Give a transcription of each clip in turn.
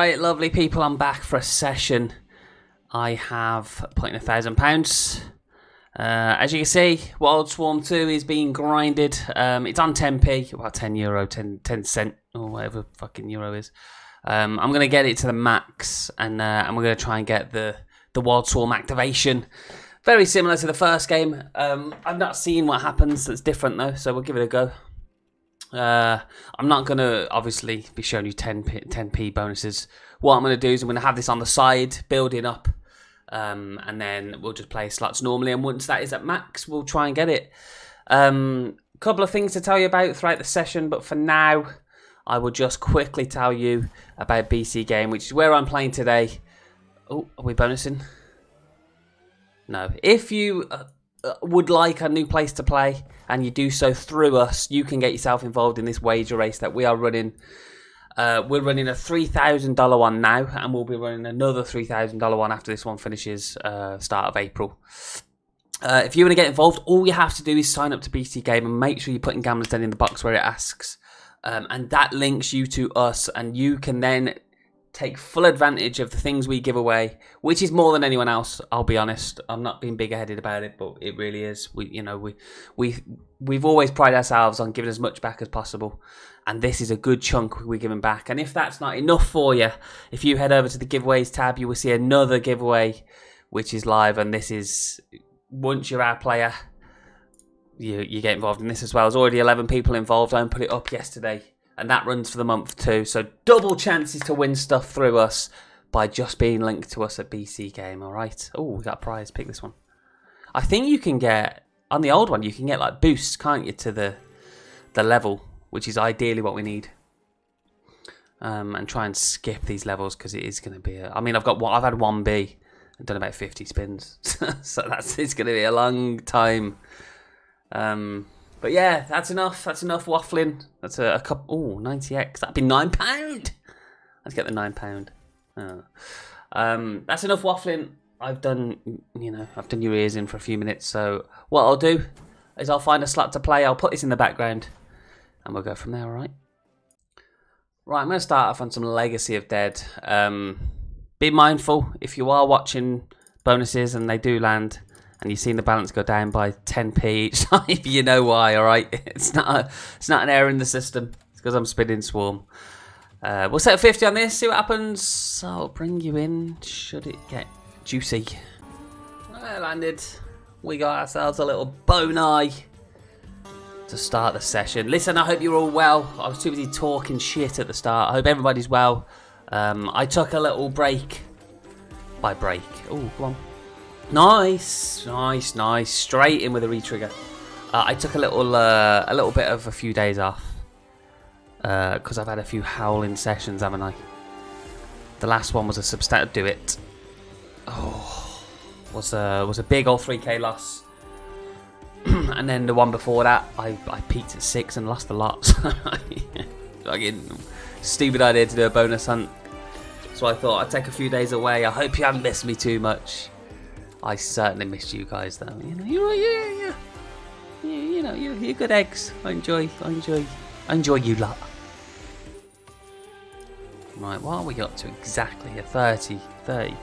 Alright, lovely people, I'm back for a session. I have put in £1,000. As you can see, Wild Swarm 2 is being grinded. It's on 10p, about 10 euro, 10 cent, or whatever fucking euro is. I'm going to get it to the max, and we're going to try and get the Wild Swarm activation. Very similar to the first game. I've not seen what happens that's different, though, so we'll give it a go. I'm not going to obviously be showing you 10p bonuses. What I'm going to do is I'm going to have this on the side, building up, and then we'll just play slots normally, and once that is at max, we'll try and get it. Couple of things to tell you about throughout the session, but for now, I will just quickly tell you about BC Game, which is where I'm playing today. Oh, are we bonusing? No. If you would like a new place to play, and you do so through us, you can get yourself involved in this wager race that we are running. We're running a $3,000 one now, and we'll be running another $3,000 one after this one finishes start of April. If you want to get involved, all you have to do is sign up to BC Game and make sure you put in Gambler's Den in the box where it asks, and that links you to us, and you can then take full advantage of the things we give away, which is more than anyone else. I'll be honest, I'm not being big-headed about it, but it really is. We've always prided ourselves on giving as much back as possible, and this is a good chunk we're giving back. And if that's not enough for you, if you head over to the giveaways tab, you will see another giveaway which is live, and this is, once you're our player, you get involved in this as well. There's already 11 people involved. I put it up yesterday. And that runs for the month too, so double chances to win stuff through us by just being linked to us at BC Game, alright? Oh, we got a prize, pick this one. I think you can get, on the old one, you can get like boosts, can't you, to the level, which is ideally what we need. And try and skip these levels, because it is going to be, I've had 1B and done about 50 spins, so it's going to be a long time. But yeah, that's enough waffling. That's a cup. Oh, 90x, that'd be £9. Let's get the £9. Oh. That's enough waffling. I've done your ears in for a few minutes, so what I'll do is I'll find a slot to play, I'll put this in the background, and we'll go from there, alright? Right, I'm going to start off on some Legacy of Dead. Be mindful, if you are watching bonuses and they do land, and you've seen the balance go down by 10p each time, you know why, alright? It's not an error in the system. It's because I'm spinning Swarm. We'll set 50 on this, see what happens. I'll bring you in, should it get juicy. Well, landed. We got ourselves a little bone-eye to start the session. Listen, I hope you're all well. I was too busy talking shit at the start. I hope everybody's well. I took a little break. By break. Oh, go on. Nice. Straight in with a retrigger. I took a little bit of a few days off because I've had a few howling sessions, haven't I? The last one was a substantive do it. Oh, was a big old 3k loss, and then the one before that, I peaked at 6 and lost a lot. So fucking stupid idea to do a bonus hunt. So I thought I'd take a few days away. I hope you haven't missed me too much. I certainly missed you guys, though. You're good eggs. I enjoy you lot. Right, what are we up to exactly? A 30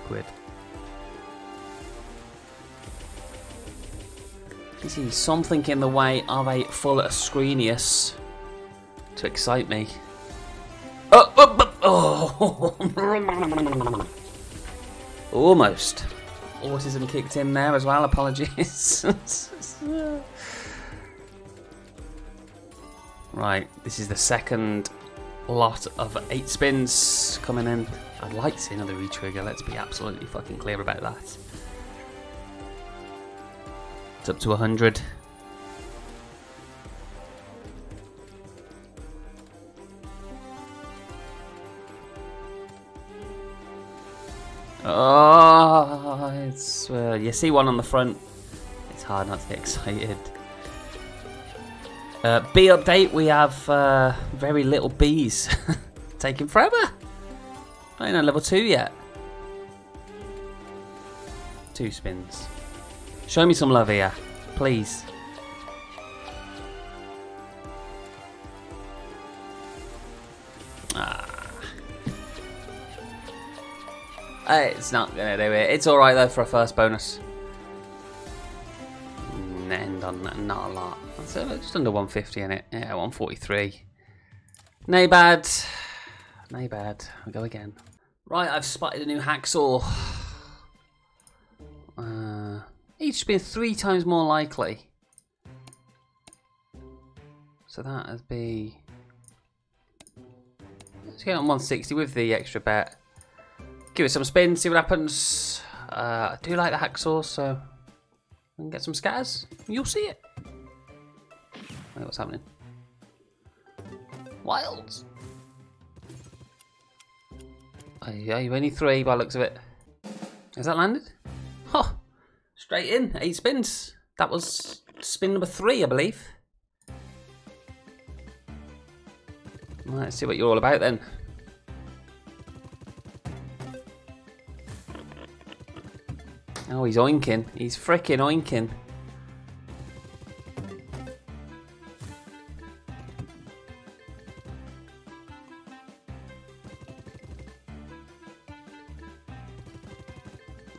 quid. You see something in the way of a full Ascrenius to excite me. Oh. Almost. Autism kicked in there as well, apologies. Right, this is the second lot of 8 spins coming in. I'd like to see another retrigger, let's be absolutely fucking clear about that. It's up to 100. Oh, it's, you see one on the front, it's hard not to get excited. B update, we have very little bees. Taking forever. I ain't on level 2 yet. 2 spins. Show me some love here, please. It's not going to do it. It's alright though for a first bonus. End on that, not a lot. That's just under 150 in it. Yeah, 143. Nay bad. Nay bad. I'll go again. Right, I've spotted a new hacksaw. Each been 3 times more likely. So that would be... let's get on 160 with the extra bet. Give it some spin, see what happens. I do like the hacksaw, so... and get some scatters, you'll see it. I know what's happening. Wilds. Oh, yeah, you're only 3 by the looks of it. Has that landed? Huh. Straight in, 8 spins. That was spin number 3, I believe. Let's see what you're all about then. Oh, he's oinking. He's frickin' oinking.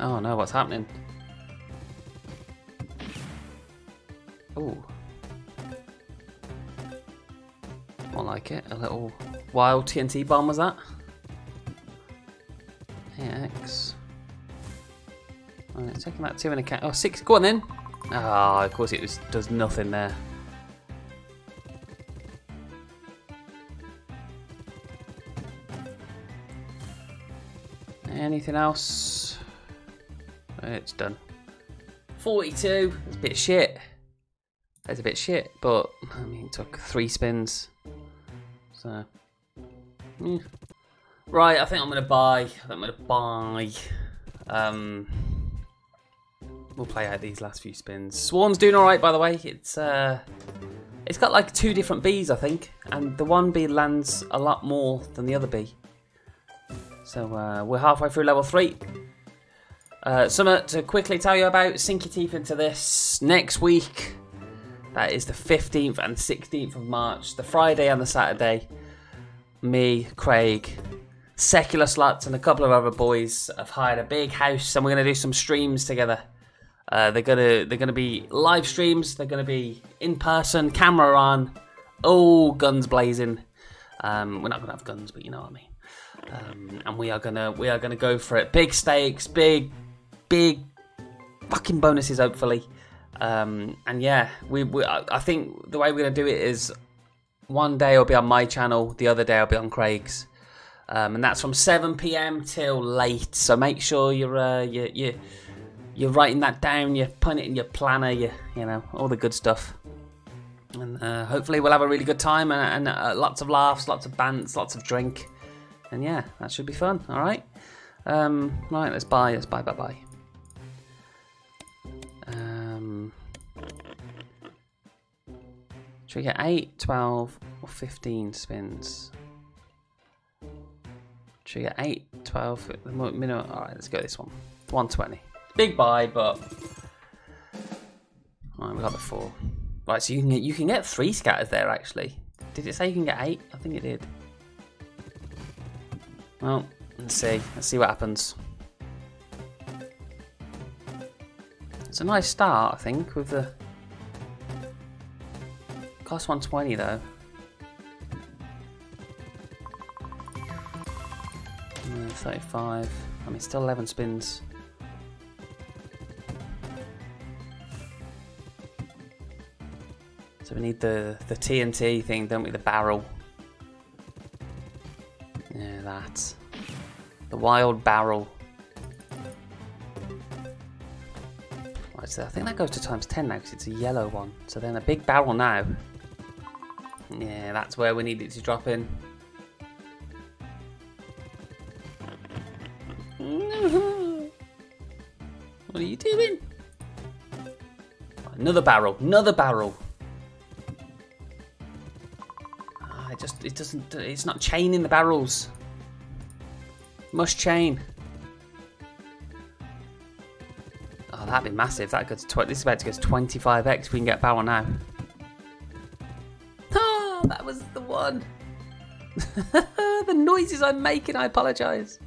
Oh no, what's happening? Oh. More like it. A little wild TNT bomb was that. AX. Right, taking that 2 in a count. Oh, 6. Go on then. Ah, oh, of course it was, does nothing there. Anything else? It's done. 42. That's a bit shit. That's a bit shit, but I mean, it took 3 spins. So, yeah. Right, I think I'm gonna buy. We'll play out these last few spins. Swarm's doing alright, by the way. It's got like 2 different bees, I think. And the one bee lands a lot more than the other bee. So we're halfway through level 3. Something to quickly tell you about. Sink your teeth into this. Next week, that is the 15th and 16th of March. The Friday and the Saturday. Me, Craig, Secular Slots and a couple of other boys have hired a big house. And we're going to do some streams together. They're gonna be live streams. They're gonna be in person, camera on, all guns blazing. We're not gonna have guns, but you know what I mean. And we are gonna go for it. Big stakes, big fucking bonuses, hopefully. And yeah, I think the way we're gonna do it is one day it'll be on my channel, the other day it'll be on Craig's, and that's from 7 PM till late. So make sure you're writing that down, you're putting it in your planner, you know, all the good stuff. And hopefully we'll have a really good time and lots of laughs, lots of bants, lots of drink. And yeah, that should be fun, all right? Right, let's buy. Should we get 8, 12, or 15 spins? Should we get 8, 12, the minimum? All right, let's go this one, 120. Big buy, but right, we got the 4. Right, so you can get 3 scatters there actually. Did it say you can get 8? I think it did. Well, let's see what happens. It's a nice start, I think, with the cost 120 though. And 35. I mean, still 11 spins. So we need the TNT thing, don't we? The barrel. Yeah, that. The wild barrel. Right, so I think that goes to ×10 now because it's a yellow one. So then a big barrel now. Yeah, that's where we need it to drop in. What are you doing? Another barrel. It's not chaining the barrels. Must chain. Oh, that'd be massive. That goes to, this is about to go to 25x if we can get a barrel now. Oh, that was the one. The noises I'm making, I apologise.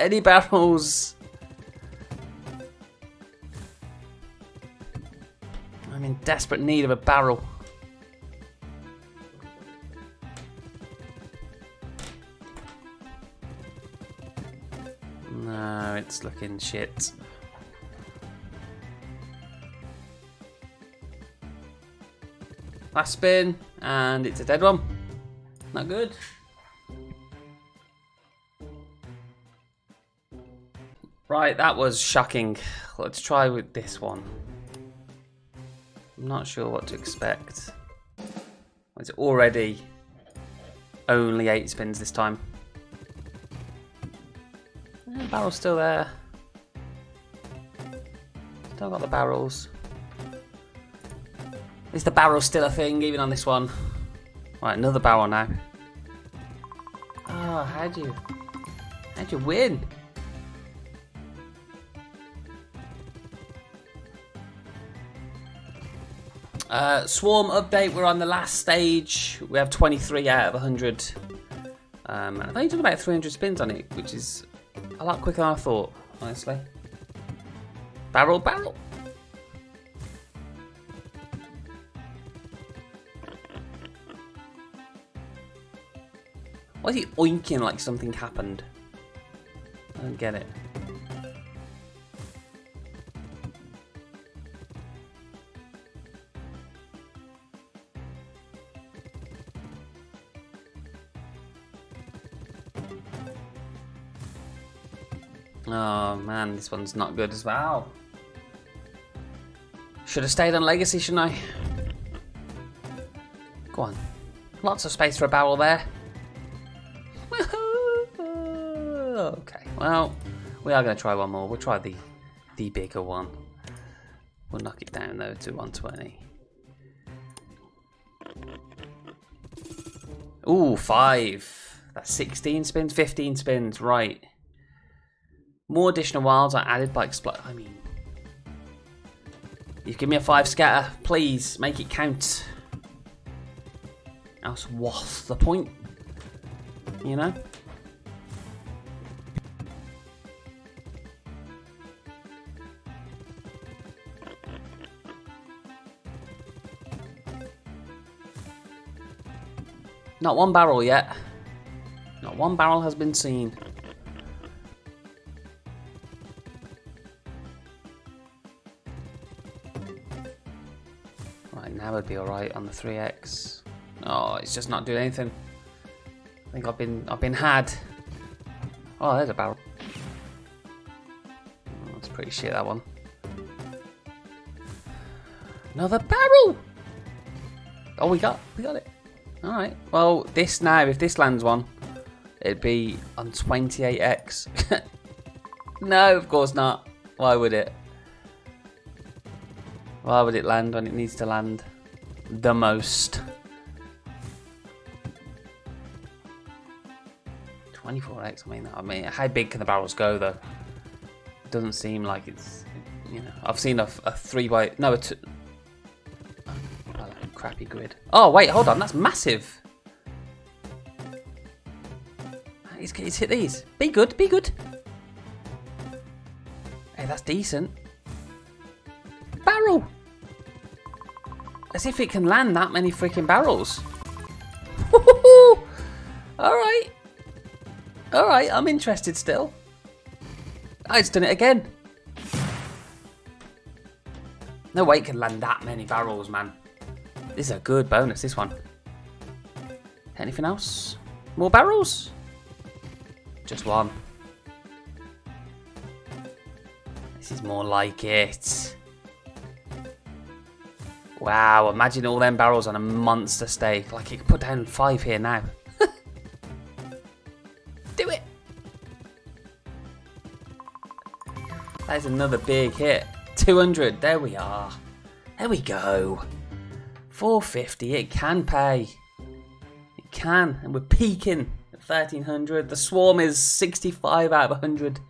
any battles. I'm in desperate need of a barrel. No, it's looking shit. Last spin, and it's a dead one. Not good. Right, that was shocking. Let's try with this one. I'm not sure what to expect. It's already only 8 spins this time. Barrel's still there. Still got the barrels. Is the barrel still a thing, even on this one? Right, another barrel now. Oh, how'd you win? Swarm update, we're on the last stage. We have 23 out of 100. I've only done about 300 spins on it, which is a lot quicker than I thought, honestly. Barrel, barrel. Why is he oinking like something happened? I don't get it. Oh man, this one's not good as well. Should have stayed on Legacy, shouldn't I? Go on. Lots of space for a barrel there. Okay, well, we are going to try one more. We'll try the bigger one. We'll knock it down though to 120. Ooh, 5. That's 16 spins, 15 spins, right. More additional wilds are added by explosion. I mean, you give me a 5 scatter, please make it count. Else, what's the point? You know. Not one barrel yet. Not one barrel has been seen. Right, now I'd be alright on the 3x. Oh, it's just not doing anything. I think I've been had. Oh, there's a barrel. Oh, that's pretty shit, that one. Another barrel! Oh, we got it. Alright, well, this now, if this lands one, it'd be on 28x. No, of course not. Why would it? Why would it land when it needs to land the most? 24x, I mean, how big can the barrels go, though? It doesn't seem like it's, you know, I've seen a 3x, no, a 2. Crappy grid. Oh wait, hold on, that's massive. He's hit these. Be good, be good. Hey, that's decent. Barrel! As if it can land that many freaking barrels. Alright. Alright, I'm interested still. Oh, it's done it again. No way it can land that many barrels, man. This is a good bonus, this one. Anything else? More barrels? Just one. This is more like it. Wow, imagine all them barrels on a monster stake. Like, you could put down 5 here now. Do it! That is another big hit. 200, there we are. There we go. 450, it can pay. It can, and we're peaking at 1300. The swarm is 65 out of 100.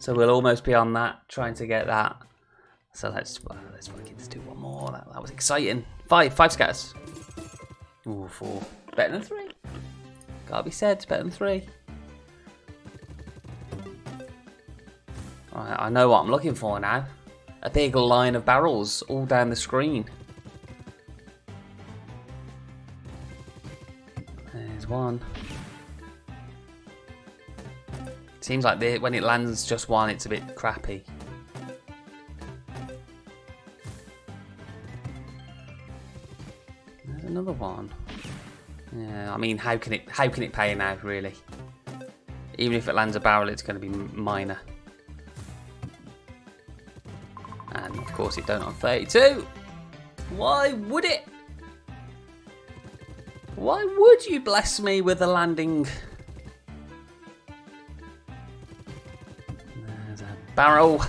So we'll almost be on that, trying to get that. So let's fucking do one more. That was exciting. 5 scatters. Ooh, 4. Better than 3. Gotta be said, it's better than 3. I know what I'm looking for now. A big line of barrels all down the screen. There's one. Seems like when it lands just one, it's a bit crappy. There's another one. Yeah, I mean, how can it pay now, really? Even if it lands a barrel, it's going to be minor. And of course, it don't on 32. Why would it? Why would you bless me with a landing? There's a barrel.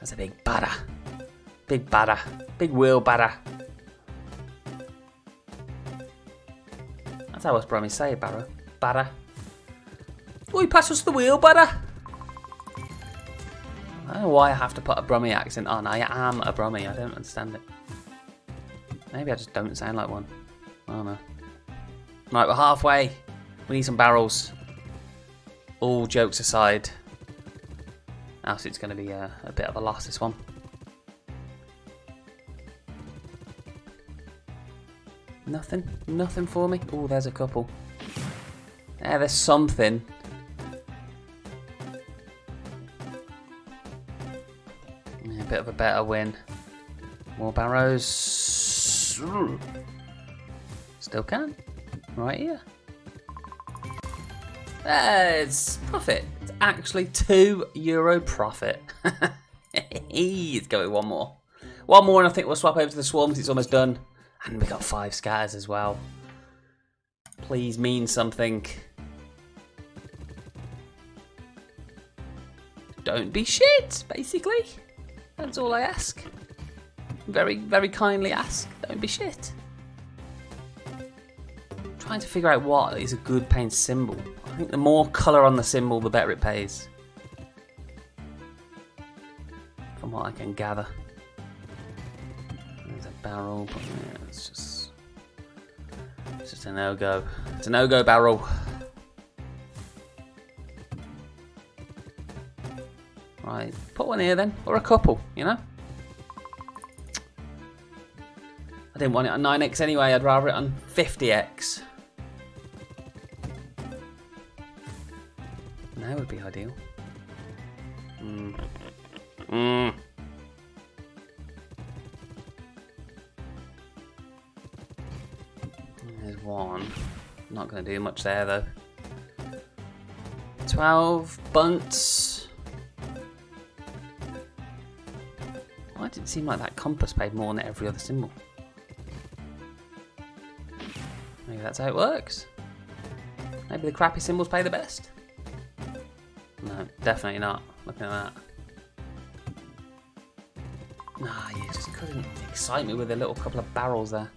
That's a big badder. Big badder. Big wheel badder. That's how us Brummies say barrow. Badder. Oh, you pass us the wheel, badder. I don't know why I have to put a Brummie accent on. I am a Brummie. I don't understand it. Maybe I just don't sound like one. I don't know. Right, we're halfway. We need some barrels. All jokes aside. Else it's going to be a bit of a loss, this one. Nothing. Nothing for me. Oh, there's a couple. Yeah, there's something. Yeah, a bit of a better win. More barrows. Still can. Right here. It's profit. It's actually €2 profit. Let's go with one more. One more and I think we'll swap over to the swarms. It's almost done. And we got 5 scatters as well. Please mean something. Don't be shit, basically. That's all I ask. Very, very kindly ask. Don't be shit. I'm trying to figure out what is a good paying symbol. I think the more colour on the symbol, the better it pays. From what I can gather. There's a barrel, but yeah, it's just a no-go. It's a no-go barrel. Right, put one here then, or a couple, you know? I didn't want it on 9x anyway, I'd rather it on 50x. That would be ideal. There's one. Not going to do much there though. 12 bunts. Why did it seem like that compass paid more than every other symbol? Maybe that's how it works. Maybe the crappy symbols pay the best. No, definitely not. Looking at that. Nah, you just couldn't excite me with a little couple of barrels there.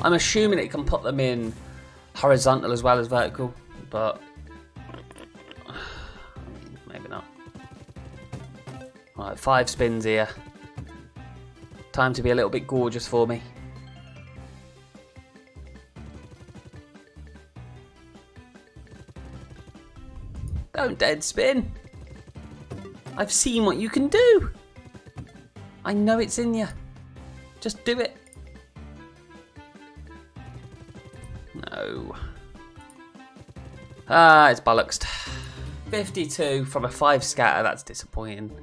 I'm assuming it can put them in horizontal as well as vertical, but I mean, maybe not. Right, 5 spins here. Time to be a little bit gorgeous for me. Don't dead spin. I've seen what you can do. I know it's in you. Just do it. No. Ah, it's bollocks. 52 from a 5 scatter. That's disappointing.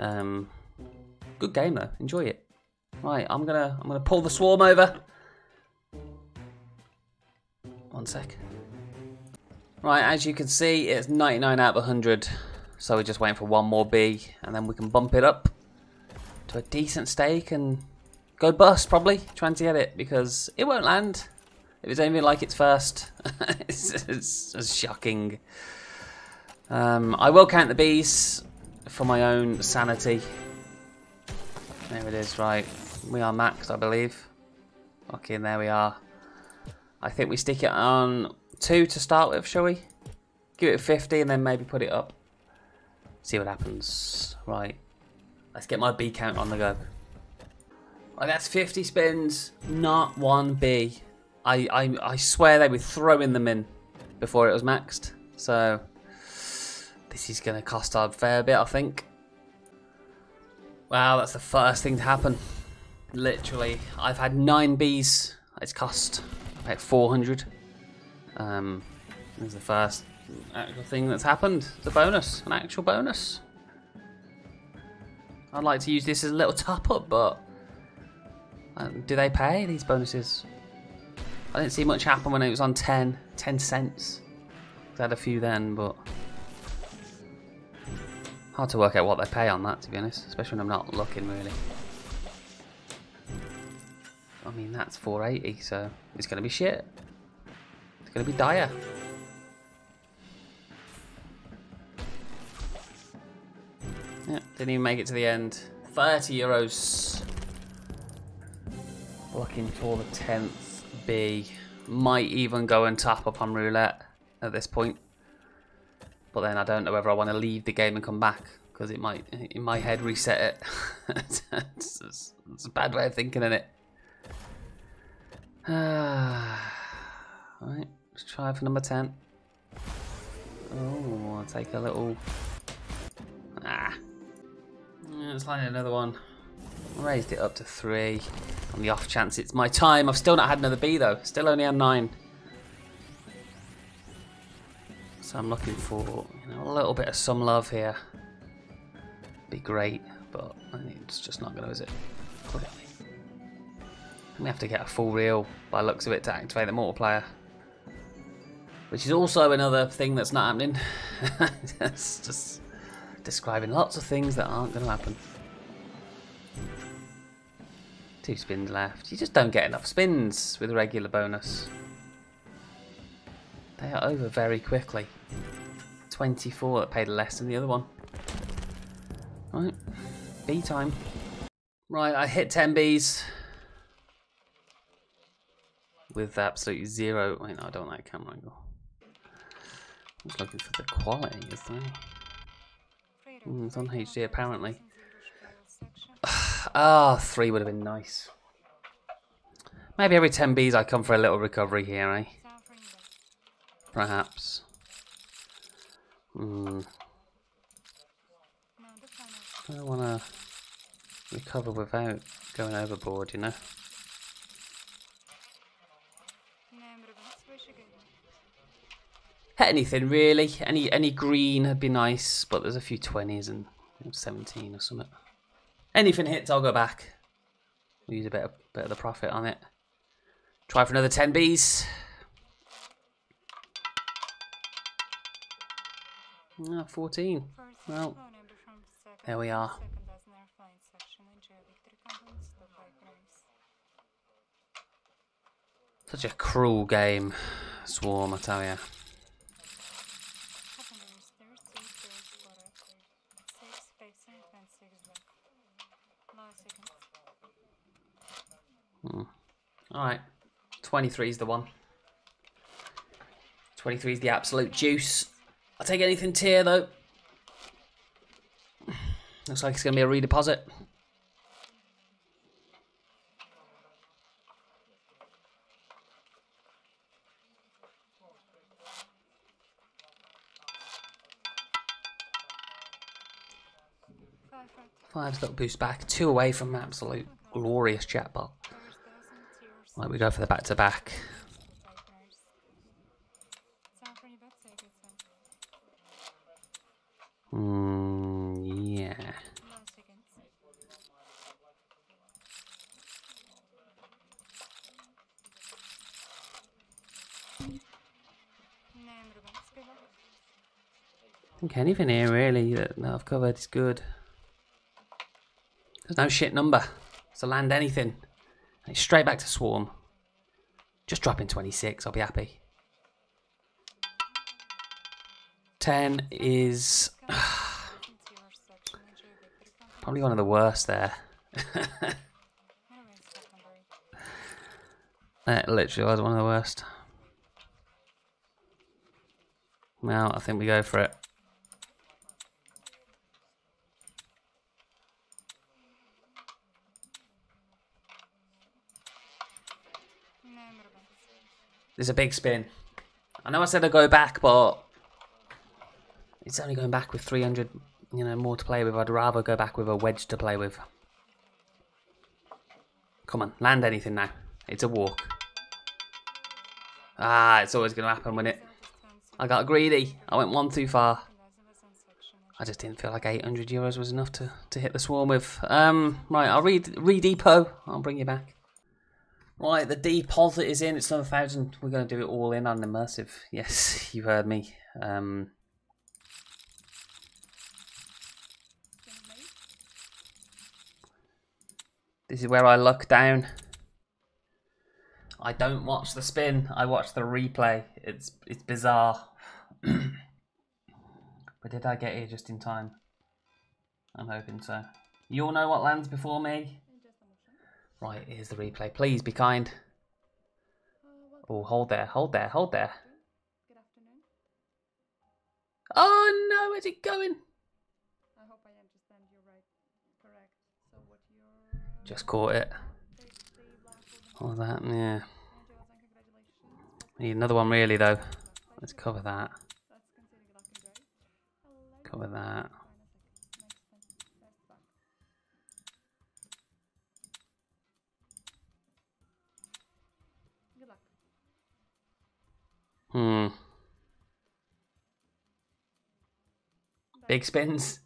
Good game though. Enjoy it. Right, I'm gonna pull the swarm over. One sec. Right, as you can see, it's 99 out of 100. So we're just waiting for one more B, and then we can bump it up to a decent stake and go bust probably. Trying to get it because it won't land. If it's anything like its first, it's shocking. I will count the Bs for my own sanity. There it is, right. We are maxed, I believe. Okay, and there we are. I think we stick it on 2 to start with, shall we? Give it 50 and then maybe put it up. See what happens. Right. Let's get my B count on the go. Right, that's 50 spins, not one B. I swear they were throwing them in before it was maxed. So This is going to cost a fair bit, I think. Wow, that's the first thing to happen. Literally, I've had 9 bees. It's cost about 400. This is the first actual thing that's happened. It's a bonus, an actual bonus. I'd like to use this as a little top-up, but do they pay these bonuses? I didn't see much happen when it was on 10 cents. I had a few then, but hard to work out what they pay on that, to be honest, especially when I'm not looking really. I mean, that's 480, so it's going to be shit. It's going to be dire. Yeah, didn't even make it to the end. 30 euros. Looking for the 10th B. Might even go and top up on roulette at this point. But then I don't know whether I want to leave the game and come back, because it might, in my head, reset it. It's a bad way of thinking, isn't it? Alright, let's try for number 10. Oh, I'll take a little... Ah. Let's line another one. Raised it up to 3. On the off chance it's my time. I've still not had another B though. Still only on 9. So I'm looking for, you know, a little bit of some love here. Be great, but it's just not gonna, is it? Clearly. We have to get a full reel by looks of it to activate the multiplier. Which is also another thing that's not happening. It's just describing lots of things that aren't gonna happen. 2 spins left. You just don't get enough spins with a regular bonus. They are over very quickly. 24 that paid less than the other one. Right, B time. Right, I hit 10 Bs with absolutely zero. Wait, no, I don't like camera angle. I'm just looking for the quality, is there? It's on HD apparently. Ah, 3 would have been nice. Maybe every 10 Bs I come for a little recovery here, eh? Perhaps. I don't want to recover without going overboard, you know? Anything really. Any green would be nice, but there's a few 20s and 17 or something. Anything hits, I'll go back. We'll use a bit of the profit on it. Try for another 10 Bs. No, 14. Well, there we are. Such a cruel game, Swarm, I tell ya. Alright, 23 is the one. 23 is the absolute juice. I'll take anything tier though. Looks like it's going to be a redeposit. Five's got boost back. 2 away from an absolute glorious jackpot. Right, we go for the back-to-back. Yeah. I think anything here really that I've covered is good. There's no shit number, so land anything. It's straight back to Swarm. Just dropping 26, I'll be happy. 10 is probably one of the worst there. That literally was one of the worst. Now I think we go for it. There's a big spin. I know I said I'd go back, but it's only going back with 300, you know, more to play with. I'd rather go back with a wedge to play with. Come on, land anything now. It's a walk. Ah, it's always going to happen, wouldn't it? I got greedy. I went one too far. I just didn't feel like 800 euros was enough to hit the swarm with. Right, I'll redepot. I'll bring you back. Right, the deposit is in. It's another 1,000. We're going to do it all in on immersive. Yes, you heard me. This is where I look down. I don't watch the spin. I watch the replay. It's bizarre. But did I get here just in time? I'm hoping so. You all know what lands before me? Right, here's the replay. Please be kind. Oh, hold there, hold there, hold there. Oh no, where's it going? I hope I understand you right. Correct. So what you're... Just caught it. All that, yeah. Need another one really though. Let's cover that. Cover that. Big spins.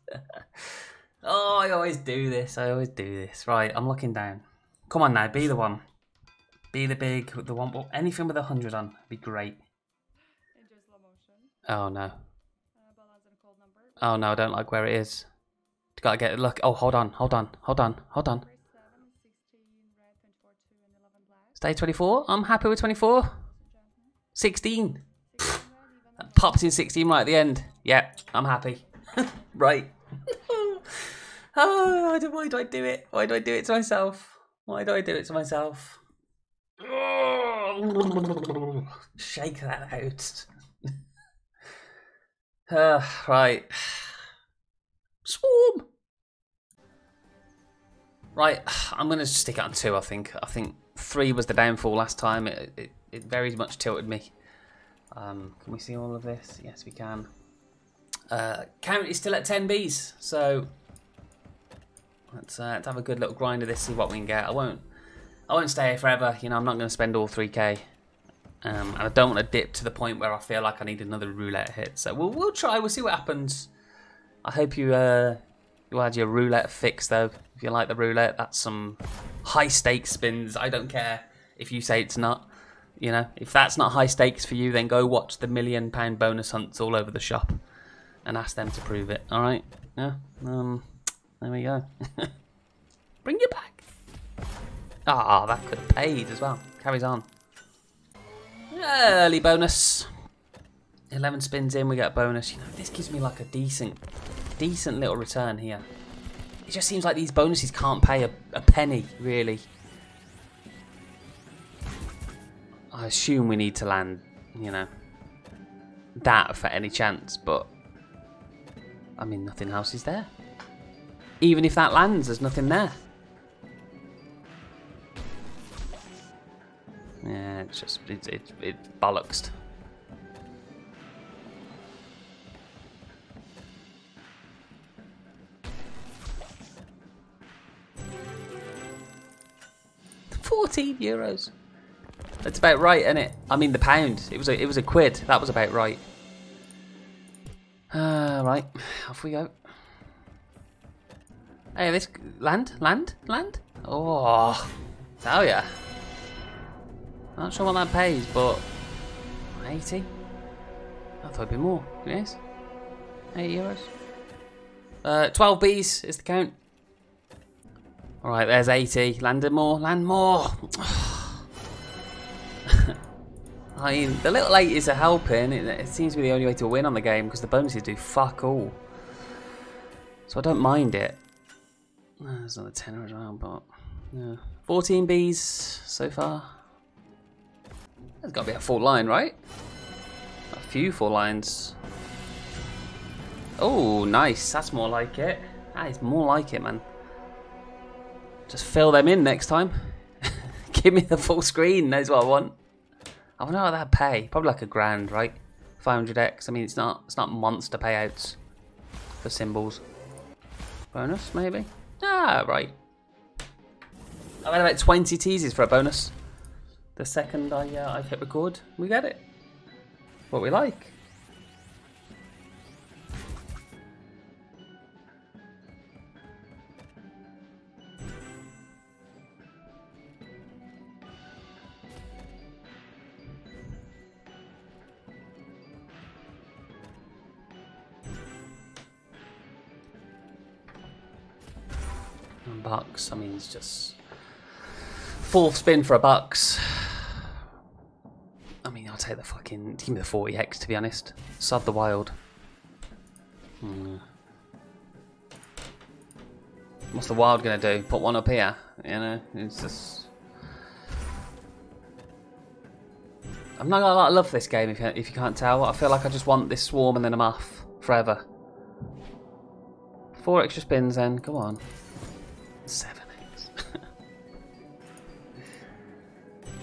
Oh, I always do this. I always do this. Right, I'm looking down. Come on now, be the one. Be the big, the one. Anything with 100 on would be great. Oh no. Oh no, I don't like where it is. Gotta get it. Look. Oh, hold on, hold on, hold on, hold on. Stay 24. I'm happy with 24. 16. Popped in 16 right at the end. Yeah, I'm happy. Right. Oh, why do I do it? Why do I do it to myself? Why do I do it to myself? Oh, shake that out. Right. Swarm. Right, I'm going to stick it on 2, I think. I think 3 was the downfall last time. It very much tilted me. Can we see all of this? Yes, we can. Count is still at 10 Bs, so let's have a good little grind of this, see what we can get. I won't stay here forever. You know, I'm not going to spend all 3k. And I don't want to dip to the point where I feel like I need another roulette hit. So we'll try. We'll see what happens. I hope you had your roulette fix though. If you like the roulette, that's some high stakes spins. I don't care if you say it's not. You know, if that's not high stakes for you, then go watch the £1 million bonus hunts all over the shop and ask them to prove it. All right. Yeah. There we go. Bring you back. Ah, that could have paid as well. Carries on. Early bonus. 11 spins in, we get a bonus. You know, this gives me like a decent little return here. It just seems like these bonuses can't pay a penny, really. I assume we need to land, you know, that for any chance, but I mean, nothing else is there. Even if that lands, there's nothing there. Yeah, it's just, it's bollocksed. €14. That's about right, isn't it? I mean, the pound. It was a quid. That was about right. Right, off we go. Hey, this land. Oh, tell ya. Not sure what that pays, but 80. I thought it'd be more. Yes, €8. 12 Bs is the count. All right, there's 80. Landed more. Land more. I mean, the little 8s are helping. It seems to be the only way to win on the game because the bonuses do fuck all. So I don't mind it. Oh, there's another tenner as well, but yeah. 14 Bs so far. There's got to be a full line, right? A few full lines. Oh, nice. That's more like it. That is more like it, man. Just fill them in next time. Give me the full screen. That's what I want. I wonder how that pay. Probably like a grand, right? 500x. I mean, it's not monster payouts for symbols. Bonus, maybe? Ah, right. I had about 20 teases for a bonus. The second I hit record, we get it. What we like. $1. I mean, it's just fourth spin for $1. I mean, I'll take the fucking, give me the 40x to be honest. Sod the wild. What's the wild gonna do? Put one up here? You know, it's just. I'm not gonna love this game if you can't tell. I feel like I just want this swarm and then I'm off forever. 4 extra spins then. Come on. 7x.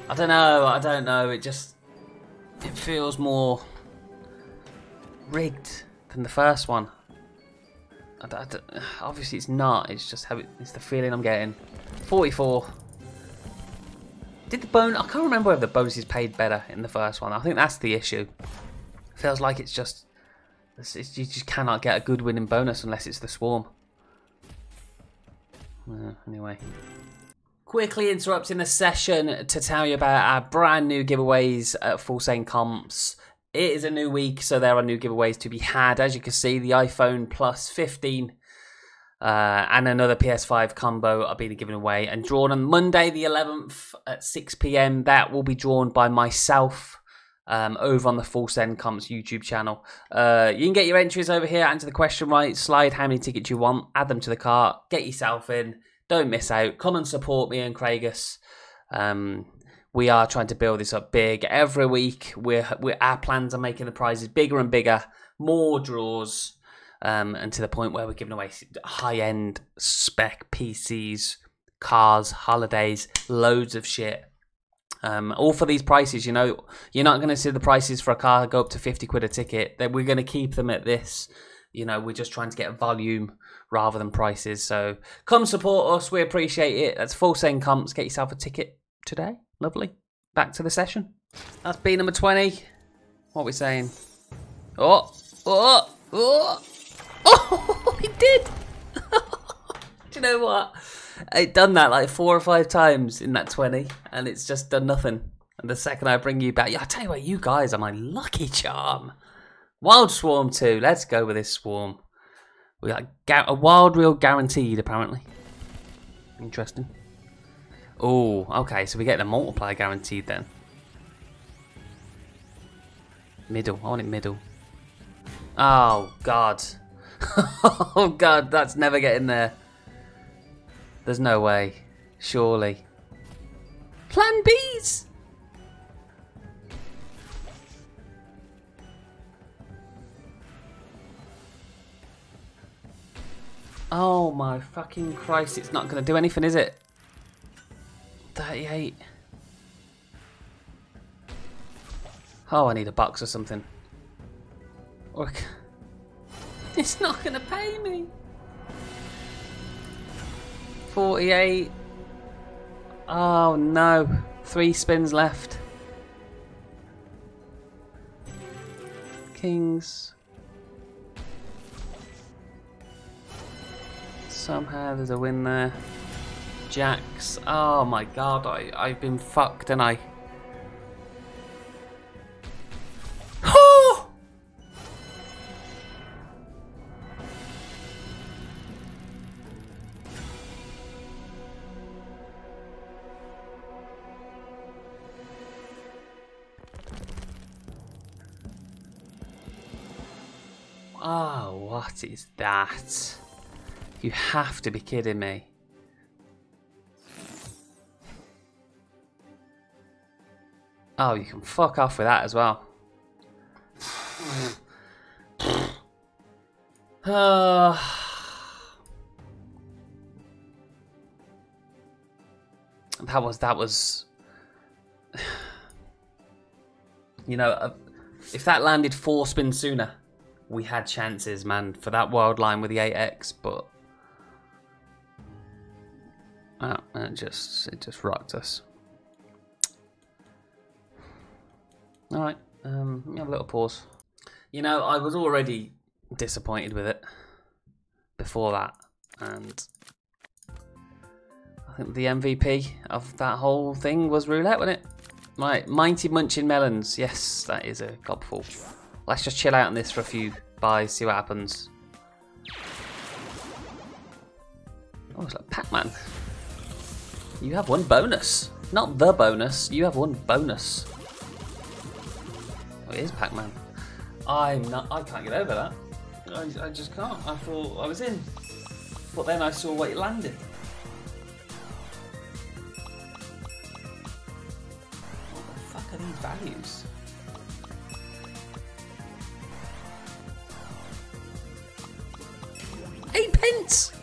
I don't know, it feels more rigged than the first one. Obviously it's not, it's just how it's the feeling I'm getting. 44. Did the bonus, I can't remember whether the bonuses paid better in the first one. I think that's the issue. It feels like it's just, you just cannot get a good winning bonus unless it's the swarm. Anyway, quickly interrupting the session to tell you about our brand new giveaways at Full Send Comps. It is a new week, so there are new giveaways to be had. As you can see, the iPhone Plus 15 and another PS5 combo are being given away and drawn on Monday the 11th at 6 PM. That will be drawn by myself. Over on the Full Send Comps YouTube channel. You can get your entries over here, answer the question right, slide how many tickets you want, add them to the cart, get yourself in, don't miss out, come and support me and Craigus. We are trying to build this up big. Every week, our plans are making the prizes bigger and bigger, more draws, and to the point where we're giving away high-end spec PCs, cars, holidays, loads of shit. All for these prices, you know, you're not going to see the prices for a car go up to 50 quid a ticket. We're going to keep them at this. You know, we're just trying to get volume rather than prices. So come support us. We appreciate it. That's Full Send Comps. Get yourself a ticket today. Lovely. Back to the session. That's B number 20. What are we saying? Oh, he did. Do you know what? It done that like 4 or 5 times in that 20, and it's just done nothing. And the second I bring you back, I tell you what, you guys are my lucky charm. Wild Swarm 2, let's go with this swarm. We got a wild reel guaranteed, apparently. Interesting. Oh, okay, so we get the multiplier guaranteed then. Middle, I want it middle. Oh God. Oh God, that's never getting there. There's no way, surely. Plan Bs! Oh my fucking Christ, it's not gonna do anything, is it? 38. Oh, I need $1 or something. Or it's not gonna pay me. 48. Oh no. 3 spins left. Kings. Somehow there's a win there. Jacks. Oh my God. I've been fucked, and I. Oh, what is that? You have to be kidding me. Oh, you can fuck off with that as well. That was... You know, If that landed 4 spins sooner, we had chances, man, for that wild line with the 8x, but it just rocked us. Alright, let me have a little pause. You know, I was already disappointed with it before that, and I think the MVP of that whole thing was roulette, wasn't it? Right, Mighty Munching Melons. Yes, that is a gobful. Let's just chill out on this for a few buys, see what happens. Oh, it's like Pac-Man. You have one bonus. Not the bonus, you have one bonus. Oh, it is Pac-Man. I can't get over that. I just can't. I thought I was in. But then I saw what it landed. What the fuck are these values? £8!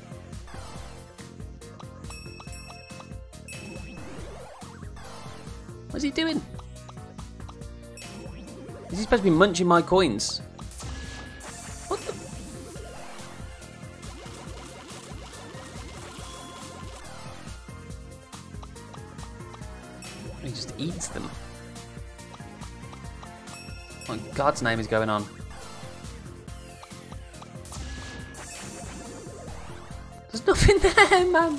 What's he doing? Is he supposed to be munching my coins? What the? He just eats them. What in God's name is going on? There's nothing there, man.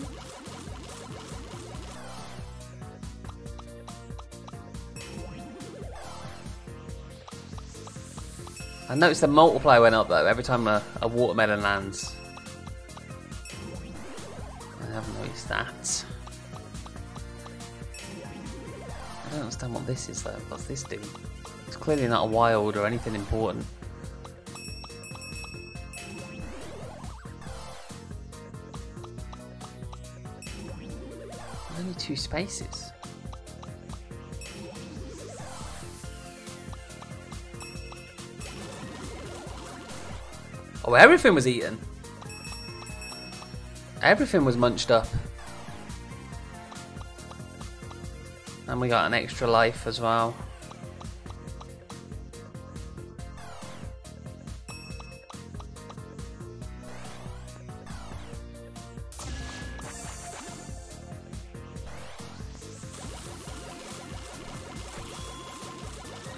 I noticed the multiplier went up though every time a watermelon lands. I haven't noticed that. I don't understand what this is though. What's this do? It's clearly not a wild or anything important. There's only 2 spaces. Oh, everything was eaten. Everything was munched up. And we got an extra life as well.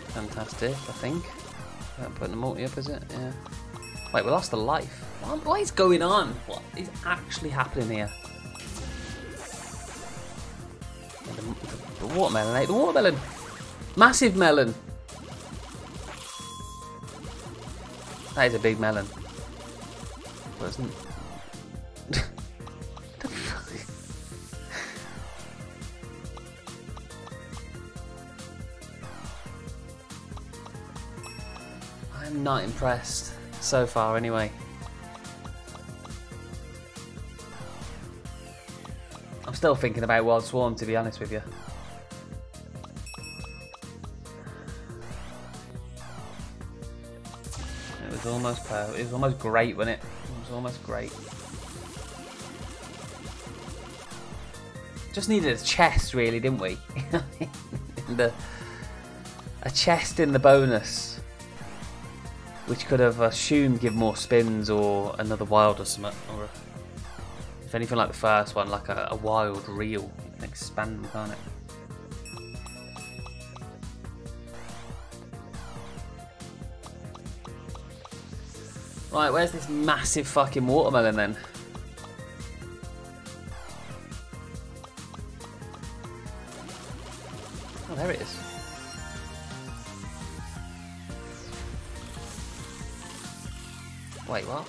Fantastic, I think. Not putting the multi up, is it? Yeah. Wait, we lost a life. What is going on? What is actually happening here? The watermelon ate the watermelon. Massive melon. That is a big melon. But it's the fuck? I am not impressed. So far, anyway. I'm still thinking about Wild Swarm, to be honest with you. It was almost perfect. It was almost great, wasn't it? It was almost great. Just needed a chest, really, didn't we? A chest in the bonus. Which could have assumed give more spins or another wild or something, or if anything like the first one, like a wild reel. You can expand them, can't it? Right, where's this massive fucking watermelon then? Oh, there it is. Wait, what?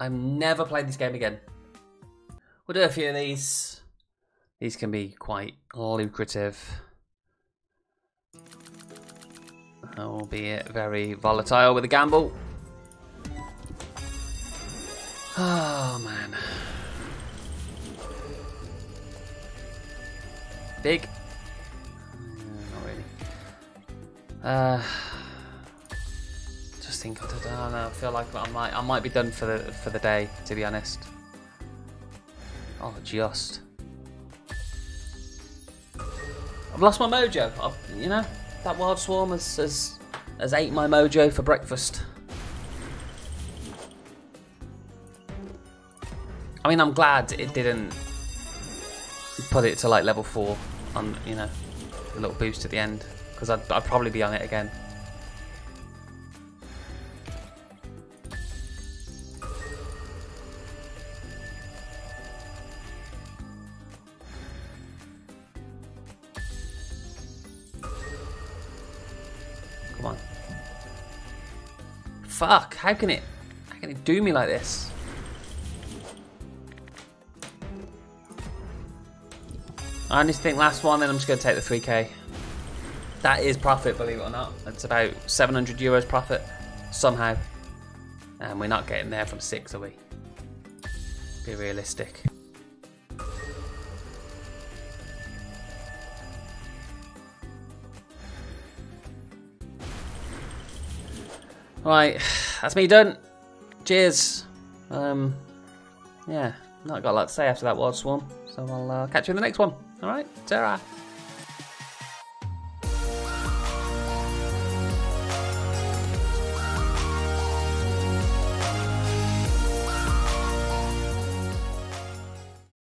I've never played this game again. We'll do a few of these. These can be quite lucrative, albeit very volatile with a gamble. Oh man. Big. Just think, I don't know. I feel like I might be done for the day, to be honest. Oh, just. I've lost my mojo. You know, that Wild Swarm has ate my mojo for breakfast. I mean, I'm glad it didn't put it to like level 4 on, you know, a little boost at the end, because I'd probably be on it again. Come on. Fuck, how can it do me like this? I need to think last one, then I'm just going to take the 3k. That is profit, believe it or not. It's about 700 euros profit, somehow. And we're not getting there from 6, are we? Be realistic. Right, that's me done. Cheers. Yeah, not got a lot to say after that Wild Swarm. So I'll catch you in the next one. All right, ta-ra.